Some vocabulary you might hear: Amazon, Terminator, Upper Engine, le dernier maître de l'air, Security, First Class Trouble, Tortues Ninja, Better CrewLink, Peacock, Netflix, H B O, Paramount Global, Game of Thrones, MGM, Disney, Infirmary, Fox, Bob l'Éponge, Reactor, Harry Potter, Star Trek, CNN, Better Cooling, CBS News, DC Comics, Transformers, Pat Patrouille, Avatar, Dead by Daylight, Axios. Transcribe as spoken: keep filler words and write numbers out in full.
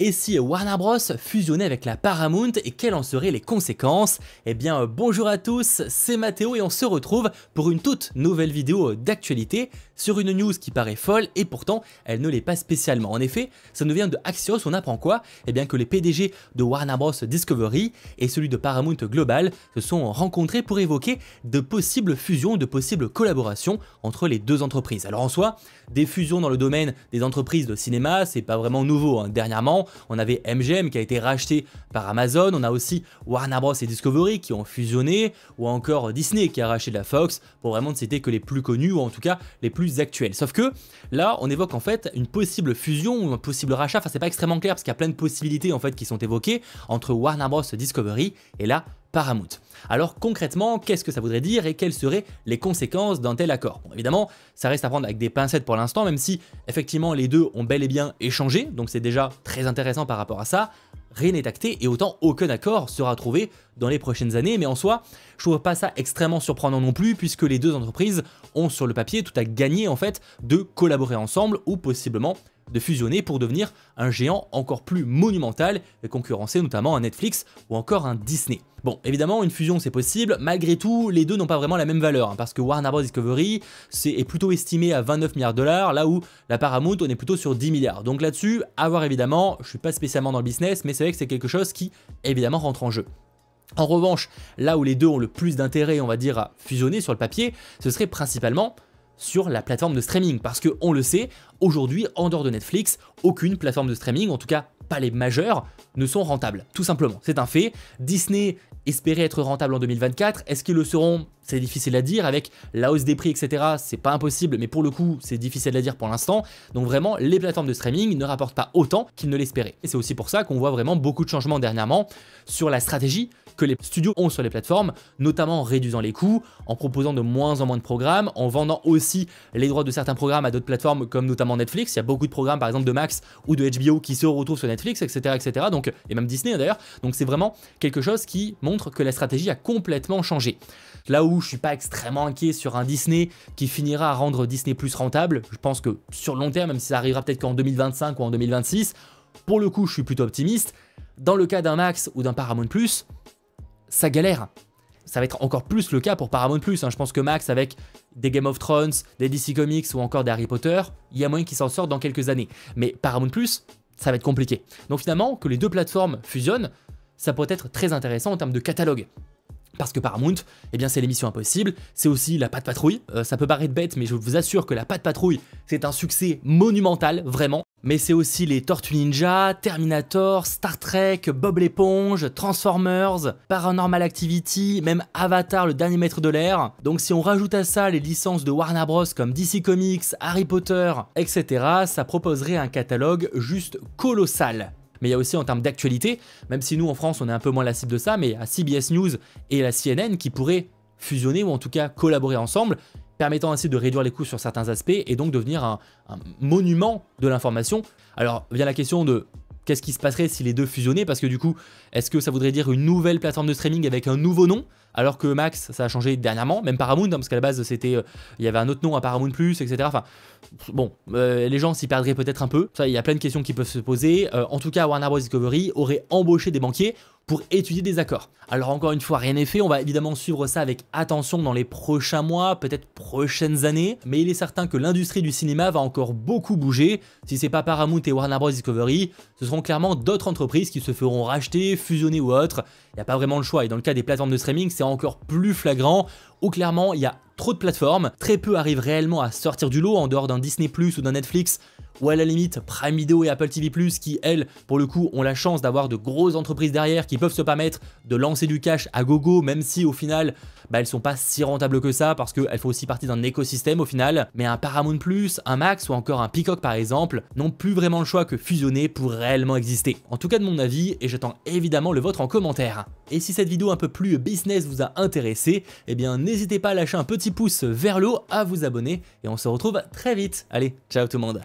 Et si Warner Bros fusionnait avec la Paramount et quelles en seraient les conséquences? Eh bien bonjour à tous, c'est Mathéo et on se retrouve pour une toute nouvelle vidéo d'actualité sur une news qui paraît folle et pourtant elle ne l'est pas spécialement. En effet, ça nous vient de Axios, on apprend quoi? Eh bien que les P D G de Warner Bros Discovery et celui de Paramount Global se sont rencontrés pour évoquer de possibles fusions, de possibles collaborations entre les deux entreprises. Alors en soi, des fusions dans le domaine des entreprises de cinéma, c'est pas vraiment nouveau, hein. Dernièrement, on avait M G M qui a été racheté par Amazon, on a aussi Warner Bros et Discovery qui ont fusionné, ou encore Disney qui a racheté de la Fox, pour vraiment ne citer que les plus connus ou en tout cas les plus actuels. Sauf que là on évoque en fait une possible fusion ou un possible rachat, enfin c'est pas extrêmement clair parce qu'il y a plein de possibilités en fait qui sont évoquées entre Warner Bros Discovery et la Paramount. Alors concrètement, qu'est-ce que ça voudrait dire et quelles seraient les conséquences d'un tel accord? Bon, évidemment, ça reste à prendre avec des pincettes pour l'instant, même si effectivement les deux ont bel et bien échangé, donc c'est déjà très intéressant par rapport à ça. Rien n'est acté et autant aucun accord sera trouvé dans les prochaines années, mais en soi je trouve pas ça extrêmement surprenant non plus puisque les deux entreprises ont sur le papier tout à gagner en fait de collaborer ensemble ou possiblement de fusionner pour devenir un géant encore plus monumental et concurrencer notamment un Netflix ou encore un Disney. Bon, évidemment une fusion c'est possible, malgré tout les deux n'ont pas vraiment la même valeur hein, parce que Warner Bros Discovery c'est, est plutôt estimé à vingt-neuf milliards de dollars là où la Paramount on est plutôt sur dix milliards. Donc là-dessus, à voir évidemment, je suis pas spécialement dans le business mais c'est vrai que c'est quelque chose qui évidemment rentre en jeu. En revanche, là où les deux ont le plus d'intérêt on va dire à fusionner sur le papier, ce serait principalement sur la plateforme de streaming parce que on le sait, aujourd'hui en dehors de Netflix, aucune plateforme de streaming, en tout cas pas les majeures, ne sont rentables. Tout simplement, c'est un fait. Disney espérait être rentable en deux mille vingt-quatre, est-ce qu'ils le seront? C'est difficile à dire, avec la hausse des prix et cetera c'est pas impossible, mais pour le coup c'est difficile à dire pour l'instant, donc vraiment les plateformes de streaming ne rapportent pas autant qu'ils ne l'espéraient. Et c'est aussi pour ça qu'on voit vraiment beaucoup de changements dernièrement sur la stratégie que les studios ont sur les plateformes, notamment en réduisant les coûts, en proposant de moins en moins de programmes, en vendant aussi les droits de certains programmes à d'autres plateformes comme notamment Netflix. Il y a beaucoup de programmes par exemple de Max ou de H B O qui se retrouvent sur Netflix, etc., et cetera donc, et même Disney d'ailleurs, donc c'est vraiment quelque chose qui montre que la stratégie a complètement changé. Là où je suis pas extrêmement inquiet sur un Disney qui finira à rendre Disney Plus rentable, je pense que sur le long terme, même si ça arrivera peut-être qu'en deux mille vingt-cinq ou en deux mille vingt-six, pour le coup je suis plutôt optimiste. Dans le cas d'un Max ou d'un Paramount Plus, ça galère. Ça va être encore plus le cas pour Paramount Plus, hein. Je pense que Max, avec des Game of Thrones, des D C Comics ou encore des Harry Potter, il y a moyen qu'ils s'en sortent dans quelques années. Mais Paramount Plus, ça va être compliqué. Donc finalement, que les deux plateformes fusionnent, ça pourrait être très intéressant en termes de catalogue. Parce que Paramount, eh bien c'est l'émission Impossible, c'est aussi la Pat Patrouille. Euh, ça peut paraître bête, mais je vous assure que la Pat Patrouille, c'est un succès monumental, vraiment. Mais c'est aussi les Tortues Ninja, Terminator, Star Trek, Bob l'Éponge, Transformers, Paranormal Activity, même Avatar, le dernier maître de l'air. Donc si on rajoute à ça les licences de Warner Bros comme D C Comics, Harry Potter, et cetera, ça proposerait un catalogue juste colossal. Mais il y a aussi en termes d'actualité, même si nous en France on est un peu moins la cible de ça, mais à C B S News et la C N N qui pourraient fusionner ou en tout cas collaborer ensemble, permettant ainsi de réduire les coûts sur certains aspects et donc devenir un, un monument de l'information. Alors vient la question de qu'est-ce qui se passerait si les deux fusionnaient, parce que du coup, est-ce que ça voudrait dire une nouvelle plateforme de streaming avec un nouveau nom, alors que Max, ça a changé dernièrement, même Paramount, hein, parce qu'à la base, c'était, euh, il y avait un autre nom à Paramount+, et cetera. Enfin, bon, euh, les gens s'y perdraient peut-être un peu. Ça, il y a plein de questions qui peuvent se poser. Euh, en tout cas, Warner Bros Discovery aurait embauché des banquiers pour étudier des accords. Alors encore une fois, rien n'est fait, on va évidemment suivre ça avec attention dans les prochains mois, peut-être prochaines années, mais il est certain que l'industrie du cinéma va encore beaucoup bouger. Si c'est pas Paramount et Warner Bros Discovery, ce seront clairement d'autres entreprises qui se feront racheter, fusionner ou autre. Il n'y a pas vraiment le choix, et dans le cas des plateformes de streaming, c'est encore plus flagrant, où clairement il y a trop de plateformes, très peu arrivent réellement à sortir du lot en dehors d'un Disney Plus ou d'un Netflix, ou à la limite Prime Video et Apple T V plus, qui elles, pour le coup, ont la chance d'avoir de grosses entreprises derrière qui peuvent se permettre de lancer du cash à gogo, même si au final, bah, elles sont pas si rentables que ça, parce qu'elles font aussi partie d'un écosystème au final. Mais un Paramount Plus, un Max ou encore un Peacock par exemple, n'ont plus vraiment le choix que fusionner pour réellement exister. En tout cas de mon avis, et j'attends évidemment le vôtre en commentaire. Et si cette vidéo un peu plus business vous a intéressé, eh bien n'hésitez pas à lâcher un petit pouce vers le haut, à vous abonner, et on se retrouve très vite. Allez, ciao tout le monde.